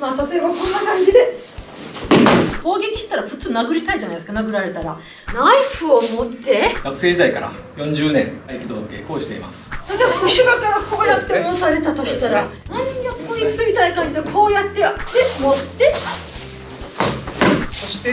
まあ例えばこんな感じで攻撃したら普通殴りたいじゃないですか。殴られたらナイフを持って。学生時代から40年合気道の稽古をしています。例えば後ろからこうやって持たれたとしたら、何やこいつみたいな感じでこうやってやって持って、そしてい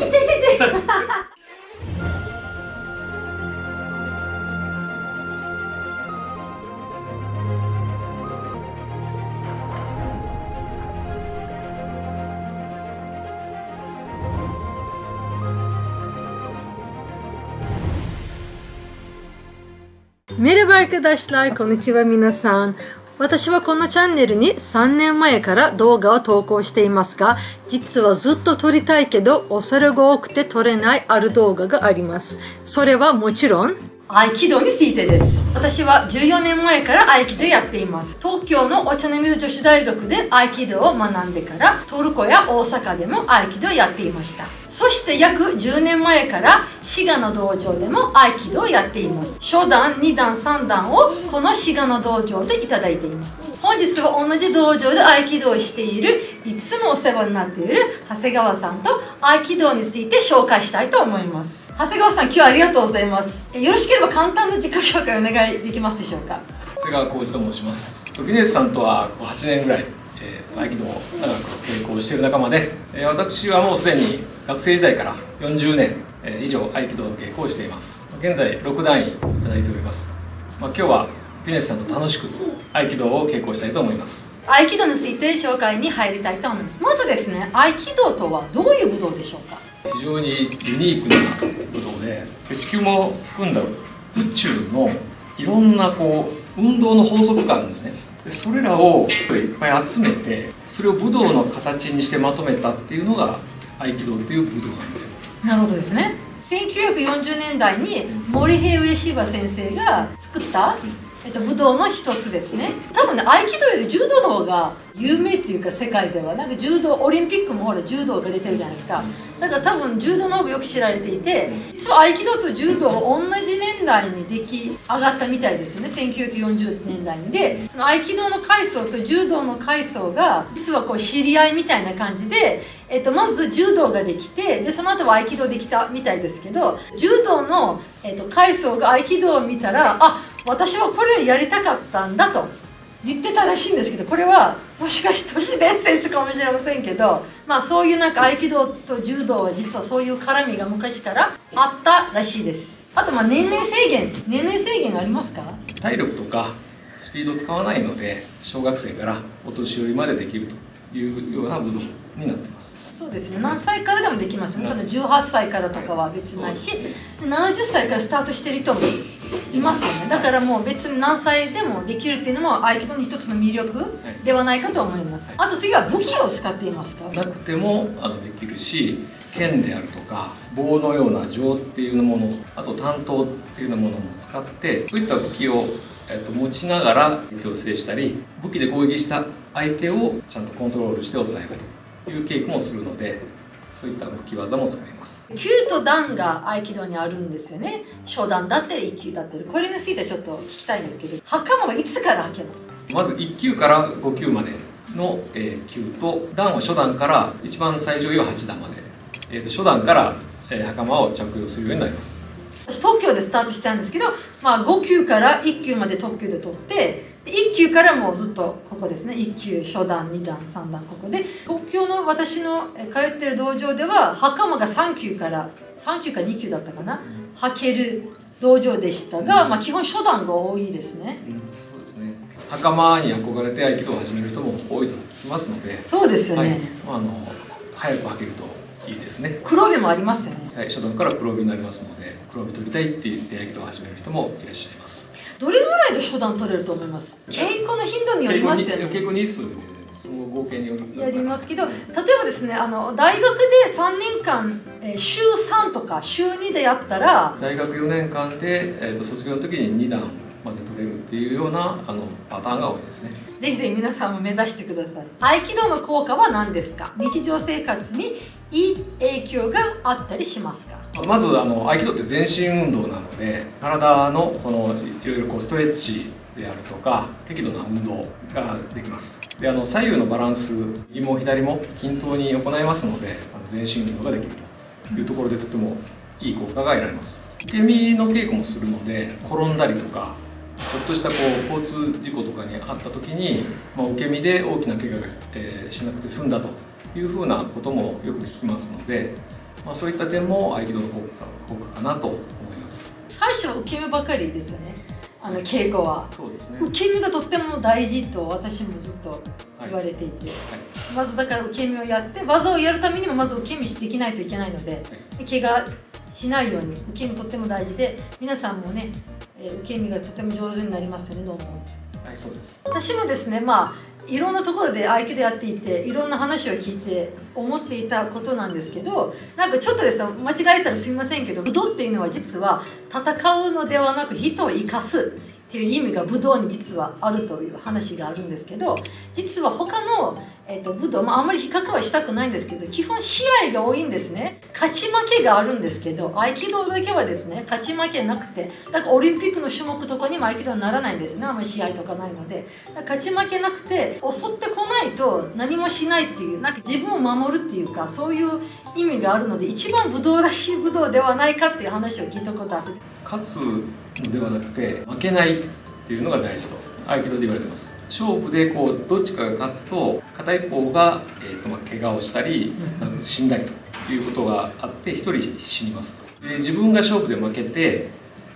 てててMerhaba arkadaşlar, konnichiwa minasan。私はこのチャンネルに3年前から動画を投稿していますが、実はずっと撮りたいけど恐れが多くて撮れないある動画があります。それはもちろん合気道についてです。私は14年前から合気道やっています。東京のお茶の水女子大学で合気道を学んでから、トルコや大阪でも合気道をやっていました。そして約10年前から滋賀の道場でも合気道をやっています。初段、2段、3段をこの滋賀の道場でいただいています。本日は同じ道場で合気道をしている、いつもお世話になっている長谷川さんと合気道について紹介したいと思います。長谷川さん、今日はありがとうございます。よろしければ簡単な自己紹介をお願いできますでしょうか。長谷川浩一と申します。時根さんとは8年ぐらい、合気道を長く稽古をしている仲間で、私はもうすでに学生時代から40年以上合気道の稽古をしています。現在6段位いただいております。今日は時根さんと楽しく合気道を稽古したいと思います。合気道について紹介に入りたいと思います。まずですね、合気道とはどういう武道でしょうか。非常にユニークな武道で、地球も含んだ宇宙のいろんなこう運動の法則があるんですね。でそれらをいっぱい集めて、それを武道の形にしてまとめたっていうのが合気道という武道なんですよ。なるほどですね。1940年代に森平上柴先生が作った武道の一つですね。多分ね、合気道より柔道の方が有名っていうか、世界ではなんか柔道、オリンピックもほら柔道が出てるじゃないですか。だから多分柔道の方がよく知られていて、実は合気道と柔道を同じ年代に出来上がったみたいですよね。1940年代に。でその合気道の階層と柔道の階層が実はこう知り合いみたいな感じで、まず柔道ができて、でその後は合気道できたみたいですけど、柔道の、階層が合気道を見たら、あ、私はこれをやりたかったんだと言ってたらしいんですけど、これはもしかして都市伝説かもしれませんけど、まあそういうなんか合気道と柔道は実はそういう絡みが昔からあったらしいです。あと、まあ年齢制限ありますか。体力とかスピードを使わないので、小学生からお年寄りまでできるというような武道になってます。そうですね、何歳からでもできますよね。ただ18歳からとかは別ないし、70歳からスタートしてる人もいますよね。だからもう別に何歳でもできるっていうのも合気道の一つの魅力ではないかと思います。あと次は武器を使っていますか。なくてもできるし、剣であるとか棒のような杖っていうもの、あと短刀っていうものも使って、そういった武器を持ちながら強制したり、武器で攻撃した相手をちゃんとコントロールして抑えるという稽古もするので、そういった武器技も使います。9と段が合気道にあるんですよね。初段だったり1級だったり、これについてちょっと聞きたいんですけど、袴はいつから履けますか。まず1級から5級までの級と、段は初段から一番最上位は8段まで、初段から袴を着用するようになります。私特許でスタートしたんですけど、まあ、5級から1級まで特許で取って、1級からもうずっとここですね。1級初段、2段、3段、ここで東京の私の通ってる道場では袴が3級か2級だったかな、履ける道場でしたが、まあ、基本初段が多いですね。そうですね、袴に憧れて合気道を始める人も多いと聞きますので。そうですよね、はい、早く履けるといいですね。黒帯もありますよね。はい、初段から黒帯になりますので、黒帯取りたいって言って合気道を始める人もいらっしゃいます。どれぐらいで初段取れると思います。稽古の頻度によりますよね。稽古日数で、その合計によりやりますけど、例えばですね、大学で3年間、週3とか週2でやったら、大学4年間で、卒業の時に2段まで取れるっていうようなパターンが多いですね。ぜひぜひ皆さんも目指してください。合気道の効果は何ですか。日常生活にいい影響があったりしますか。まず合気道って全身運動なので、体のこのいろいろこうストレッチであるとか適度な運動ができます。で左右のバランス、右も左も均等に行いますので全身運動ができるというところでとてもいい効果が得られます。受け身の稽古もするので転んだりとかちょっとしたこう交通事故とかにあった時に、受け身で大きな怪我が、しなくて済んだというふうなこともよく聞きますので、そういった点も合気道の効果かなと思います。最初は受け身ばかりですよね、稽古は。そうですね、受け身がとっても大事と私もずっと言われていて、まずだから受け身をやって技をやるためにもまず受け身できないといけないので、怪我しないように受け身とっても大事で、皆さんもね受け身がとても上手になりますよね、どうも。はい、そうです。私もですね、いろんなところで合気道やっていていろんな話を聞いて思っていたことなんですけど、なんかちょっとですね間違えたらすみませんけど、武道っていうのは実は戦うのではなく人を生かすっていう意味が武道に実はあるという話があるんですけど、実は他の、武道、あんまり比較はしたくないんですけど、基本試合が多いんですね。勝ち負けがあるんですけど、合気道だけはですね勝ち負けなくて、だからオリンピックの種目とかにも合気道にならないんですよね、あんまり試合とかないので。だから勝ち負けなくて襲ってこないと何もしないっていう、なんか自分を守るっていうか、そういう意味があるので一番武道らしい武道ではないかっていう話を聞いたことあって、勝つではなくて負けないっていうのが大事と合気道で言われてます。勝負でこうどっちかが勝つと片一方が、怪我をしたり死んだりということがあって一人死にますと。で自分が勝負で負けて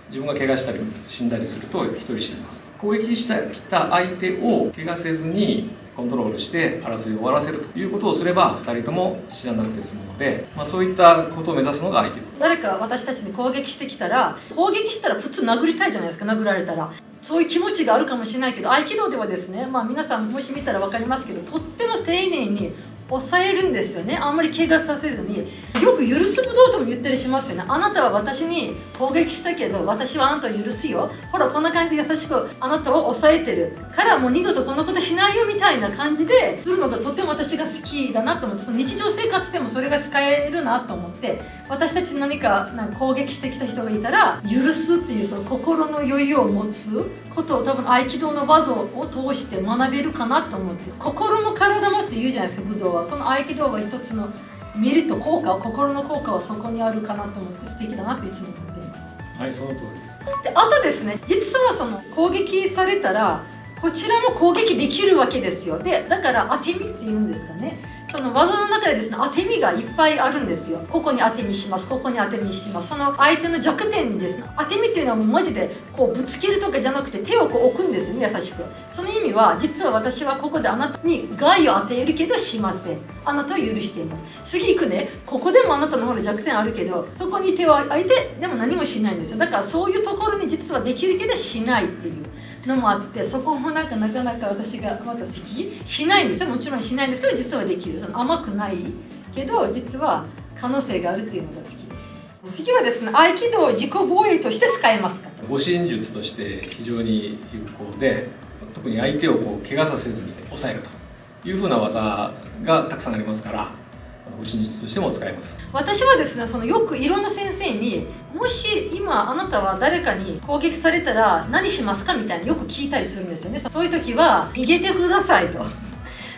自分が怪我したり死んだりすると一人死にますと。攻撃してきた相手を怪我せずにコントロールして争いを終わらせるということをすれば2人とも死ななくて済むので、そういったことを目指すのが合気道。誰か私たちに攻撃してきたら、攻撃したら普通殴りたいじゃないですか、殴られたら。そういう気持ちがあるかもしれないけど、合気道ではですね、皆さんもし見たら分かりますけど、とっても丁寧に抑えるんですよね、あんまり怪我させずに。よく許す武道とも言ったりしますよね。あなたは私に攻撃したけど私はあなたを許すよ、ほらこんな感じで優しくあなたを抑えてるからもう二度とこんなことしないよみたいな感じでするのがとっても私が好きだなと思って、その日常生活でもそれが使えるなと思って、私たちに何か攻撃してきた人がいたら許すっていう、その心の余裕を持つことを多分合気道の技を通して学べるかなと思って。心も体もって言うじゃないですか武道は。その合気道は一つの見ると効果、心の効果はそこにあるかなと思って素敵だなっていつも思っています。はい、その通りです。であとですね、実はその攻撃されたらこちらも攻撃できるわけですよ。でだから当て身っていうんですかね、その技の中でですね当て身がいっぱいあるんですよ。ここに当て身します、ここに当て身します。その相手の弱点にですね、当て身っていうのはもうマジでこうぶつけるとかじゃなくて手をこう置くんですね、優しく。その意味は実は私はここであなたに害を与えるけどしません、あなたを許しています、次行くね、ここでもあなたの方の弱点あるけどそこに手を置いてでも何もしないんですよ。だからそういうところに実はできるけどしないっていうのもあって、そこもなかなか私がまた好きしないんですよ。もちろんしないんですけど実はできる、その甘くないけど実は可能性があるっていうのが好きです。次はですね、合気道を自己防衛として使えますかと。護身術として非常に有効で、特に相手をこう怪我させずに抑えるというふうな技がたくさんありますから、護身術としても使えます。私はですね、そのよくいろんな先生にもし今あなたは誰かに攻撃されたら何しますかみたいによく聞いたりするんですよね。そういう時は逃げてくださいと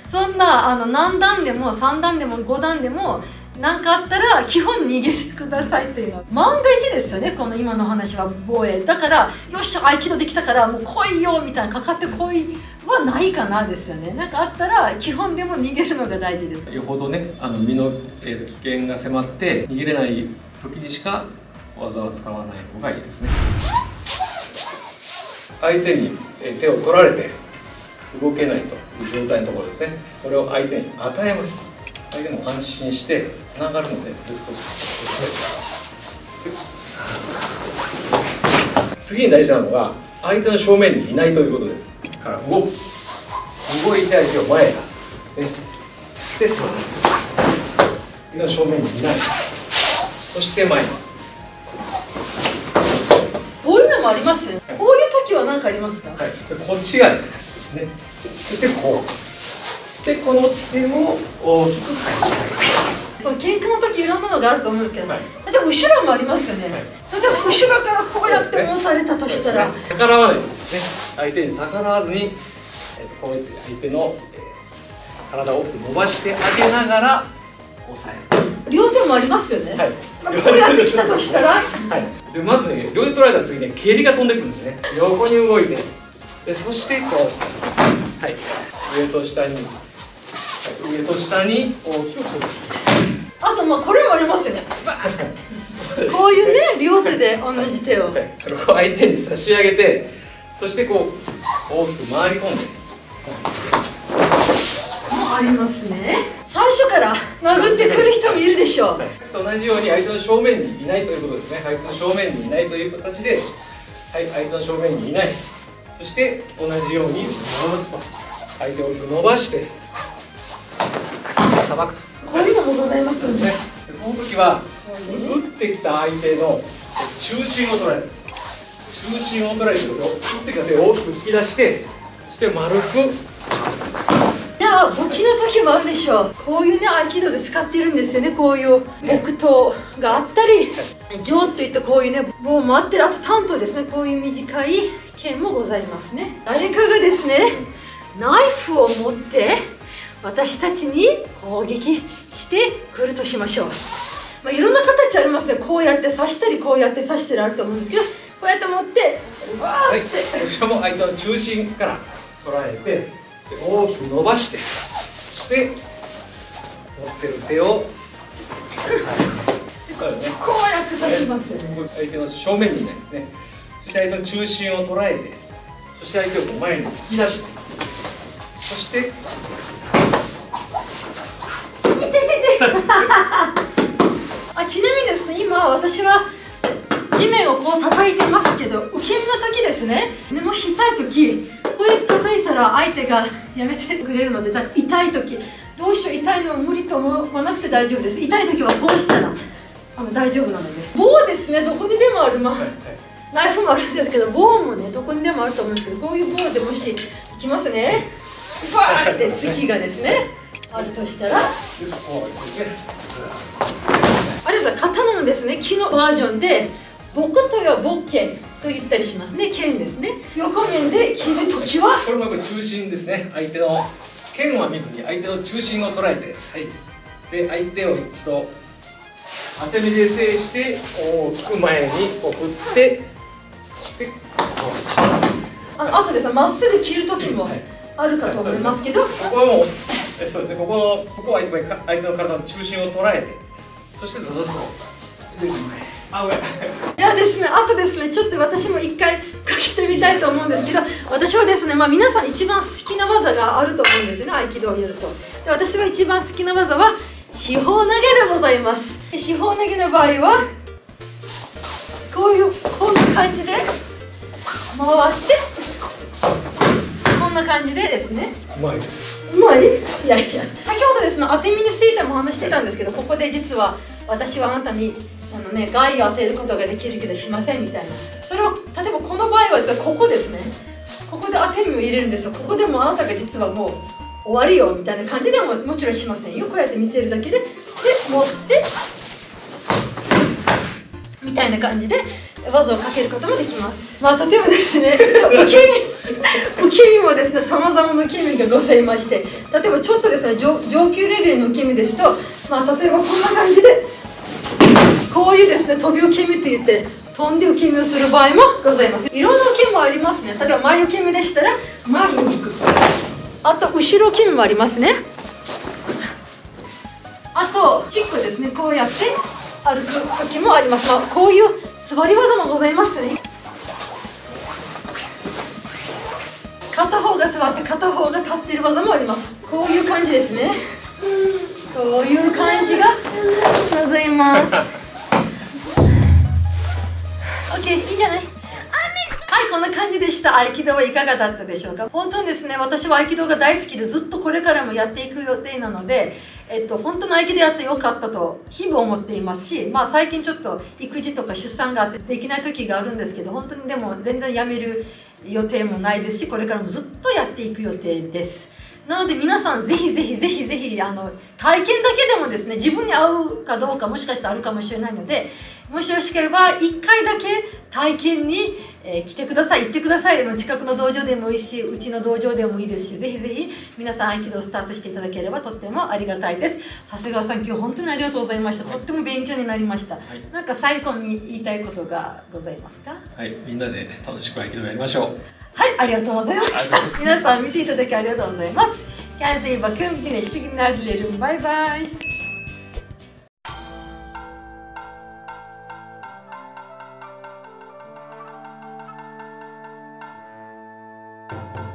そんな何段でも3段でも5段でも何かあったら基本逃げてくださいっていうのは万が一ですよね、この今の話は防衛だから、よっしゃ合気道できたからもう来いよみたいな、かかってこいはないかなですよね。何かあったら基本でも逃げるのが大事です。よほどね身の危険が迫って逃げれない時にしか技を使わない方がいいですね。相手に手を取られて動けないという状態のところですね、これを相手に与えますと。相手も安心してつながるので、次に大事なのが相手の正面にいないということです。から動いて相手を前へ出すですね。してその相手の正面にいない、そして前に。こういうのもありますよね、はい、こういう時は何かありますか、はい、こっちがね、そしてこうでこの手を大きく返したい。その喧嘩の時いろんなのがあると思うんですけど、はい、例えば後ろもありますよね、はい、例えば後ろからこうやって持たれたとしたら、逆らわない。ですね、相手に逆らわずに、こうやって相手の、体を大きく伸ばしてあげながら押さえる。両手もありますよね。はい、これやってきたとしたら、はい、でまずね、両手取られた次に蹴りが飛んでくるんですね。横に動いて、でそしてこう、はい、上と下に、はい、上と下に大きく崩す。あとまあこれもありますよね。こういうね、両手で同じ手を、はいはい、ここ相手に差し上げて、そしてこう大きく回り込んで、ありますね。最初から殴ってくる人もいるでしょう、はい、同じように相手の正面にいないということですね。相手の正面にいないという形で、はい、相手の正面にいない、そして同じように相手を伸ばしてさばくと、こういうのもございますよね。この時は打ってきた相手の中心を捉える、中心を捉えるということを、打ってきた手を大きく引き出して、そして丸くさばく。じゃあ簿記の時もあるでしょう。こういうね、合気道で使ってるんですよね。こういう木刀があったり、杖といったこういうね棒もあって、あと短刀ですね、こういう短い剣もございますね。誰かがですね、ナイフを持って私たちに攻撃してくるとしましょう。まあ、いろんな形ありますね。こうやって刺したり、こうやって刺したりあると思うんですけど、こうやって持ってうわーって、はい、こちらも相手の中心から捉えて、大きく伸ばして、そして持ってる手を押さえます。こうやって刺しますよね。相手の正面にいないですね。そして相手の中心を捉えて、そして相手を前に引き出して、そしていてててあ、ちなみにですね、今私は地面をこう叩いてますけど、受け身の時ですね、もし痛い時こうやって叩いたら相手がやめてくれるので、だから痛い時どうしよう、痛いのは無理と思わなくて大丈夫です。痛い時はこうしたら大丈夫なので、棒ですね、どこにでもある、まあ、はい、ナイフもあるんですけど、棒もねどこにでもあると思うんですけど、こういう棒でもしいきますね、バーって隙がですねあるとしたら、あれです、刀のですね木のバージョンで木刀や木剣と言ったりしますね。剣ですね。横面で切るときは、これも中心ですね。相手の剣は見ずに相手の中心を捉えて、はい、で相手を一度当て身で制して、大きく前にこう振って、そして倒すと。あとですね、まっすぐ切るときもあるかと思いますけど、ここはもうそうですね、ここは相手の体の中心を捉えて、そしてずっと出て前。いやですね、あとですね、ちょっと私も一回かけてみたいと思うんですけど、私はですね、まあ、皆さん一番好きな技があると思うんですよね、合気道をやると。で、私は一番好きな技は四方投げでございます。四方投げの場合はこういう、こんな感じで回って、こんな感じでですね、うまいです。うまい？いやいや、先ほどですね、当て身についても話してたんですけど、ここで実は私はあなたにね、害を当てることができるけどしませんみたいな、それを例えばこの場合は実はここですね、ここで当て身を入れるんですよ。ここでもあなたが実はもう終わりよみたいな感じでももちろんしませんよ。こうやって見せるだけで、で持ってみたいな感じで技をかけることもできます。まあ、とてもですね、受け身もですね、さまざまな受け身がございまして、例えばちょっとですね、上級レベルの受け身ですと、まあ、例えばこんな感じで。こういうですね、飛び受け身といって飛んで受け身をする場合もございます。いろんな受け身もありますね。例えば前受け身でしたら前に行く、あと後ろ受け身もありますね。あとキックですね、こうやって歩く時もあります。まあ、こういう座り技もございますね。片方が座って片方が立ってる技もあります。こういう感じですね、こういう感じがございます。いいんじゃない？はい、こんな感じでした。合気道はいかがだったでしょうか？本当にですね、私は合気道が大好きで、ずっとこれからもやっていく予定なので、本当の合気道やってよかったと日々思っていますし、まあ、最近ちょっと育児とか出産があってできない時があるんですけど、本当にでも全然やめる予定もないですし、これからもずっとやっていく予定です。なので皆さん、ぜひぜひぜひぜひ体験だけでもですね、自分に合うかどうかもしかしたらあるかもしれないので、もしよろしければ1回だけ体験に来てください、行ってください。近くの道場でもいいし、うちの道場でもいいですし、ぜひぜひ皆さん合気道をスタートしていただければとってもありがたいです。長谷川さん、今日本当にありがとうございました。とっても勉強になりました、はい、なんか最後に言いたいことがございますか？はい、みんなで楽しく合気道やりましょう。はい、ありがとうございました。皆さん見ていただきありがとうございます。Kendinize iyi bakın, yine şükürlerim. Bye bye.